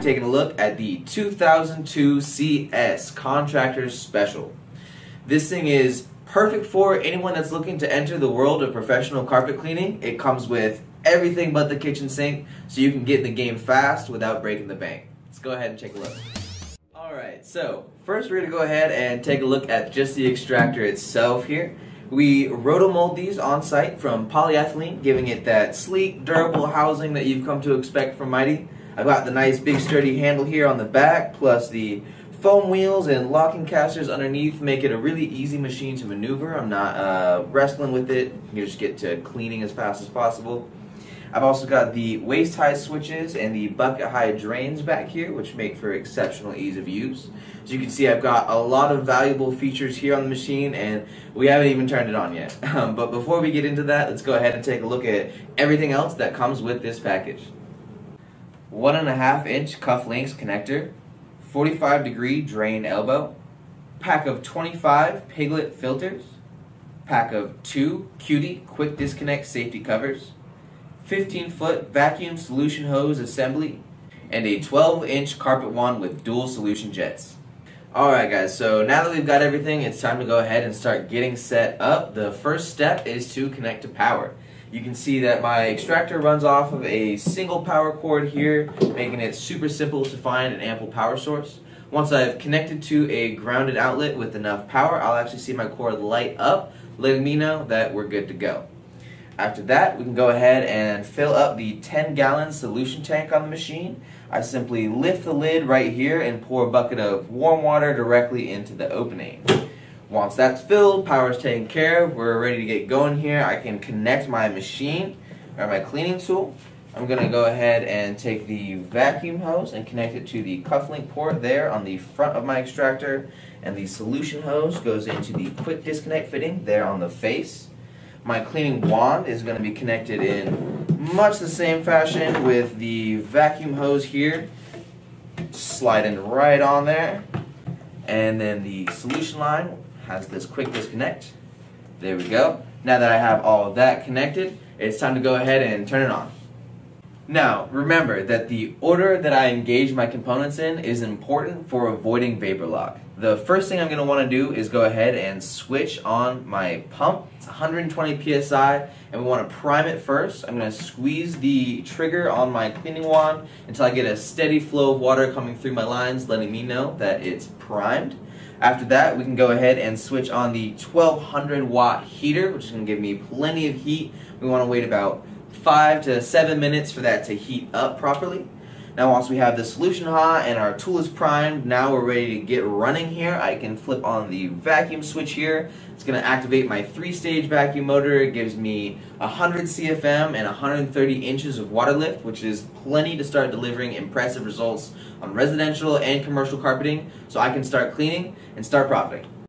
be taking a look at the 2002 CS Contractor Special. This thing is perfect for anyone that's looking to enter the world of professional carpet cleaning. It comes with everything but the kitchen sink, so you can get in the game fast without breaking the bank. Let's go ahead and take a look. Alright, so first we're going to go ahead and take a look at just the extractor itself here. We rotomold these on site from polyethylene, giving it that sleek, durable housing that you've come to expect from Mytee. I've got the nice big sturdy handle here on the back, plus the foam wheels and locking casters underneath make it a really easy machine to maneuver. I'm not wrestling with it. You just get to cleaning as fast as possible. I've also got the waist-high switches and the bucket-high drains back here, which make for exceptional ease of use. As you can see, I've got a lot of valuable features here on the machine, and we haven't even turned it on yet. But before we get into that, let's go ahead and take a look at everything else that comes with this package. 1.5-inch Cufflynx connector, 45-degree drain elbow, pack of 25 piglet filters, pack of 2 Cutie Quick Disconnect safety covers, 15-foot vacuum solution hose assembly, and a 12-inch carpet wand with dual solution jets. Alright guys, so now that we've got everything, it's time to go ahead and start getting set up. The first step is to connect to power. You can see that my extractor runs off of a single power cord here, making it super simple to find an ample power source. Once I've connected to a grounded outlet with enough power, I'll actually see my cord light up, letting me know that we're good to go. After that, we can go ahead and fill up the 10-gallon solution tank on the machine. I simply lift the lid right here and pour a bucket of warm water directly into the opening. Once that's filled, power's taken care of, we're ready to get going here. I can connect my machine, or my cleaning tool. I'm going to go ahead and take the vacuum hose and connect it to the Cufflynx port there on the front of my extractor, and the solution hose goes into the quick disconnect fitting there on the face. My cleaning wand is going to be connected in much the same fashion with the vacuum hose here, sliding right on there. And then the solution line has this quick disconnect. There we go. Now that I have all of that connected, it's time to go ahead and turn it on. Now, remember that the order that I engage my components in is important for avoiding vapor lock. The first thing I'm going to want to do is go ahead and switch on my pump. It's 120 psi, and we want to prime it first. I'm going to squeeze the trigger on my cleaning wand until I get a steady flow of water coming through my lines, letting me know that it's primed. After that, we can go ahead and switch on the 1200-watt heater, which is going to give me plenty of heat. We want to wait about 5 to 7 minutes for that to heat up properly. Now once we have the solution hot and our tool is primed, now we're ready to get running here. I can flip on the vacuum switch here. It's going to activate my 3-stage vacuum motor. It gives me 100 CFM and 130 inches of water lift, which is plenty to start delivering impressive results on residential and commercial carpeting, so I can start cleaning and start profiting.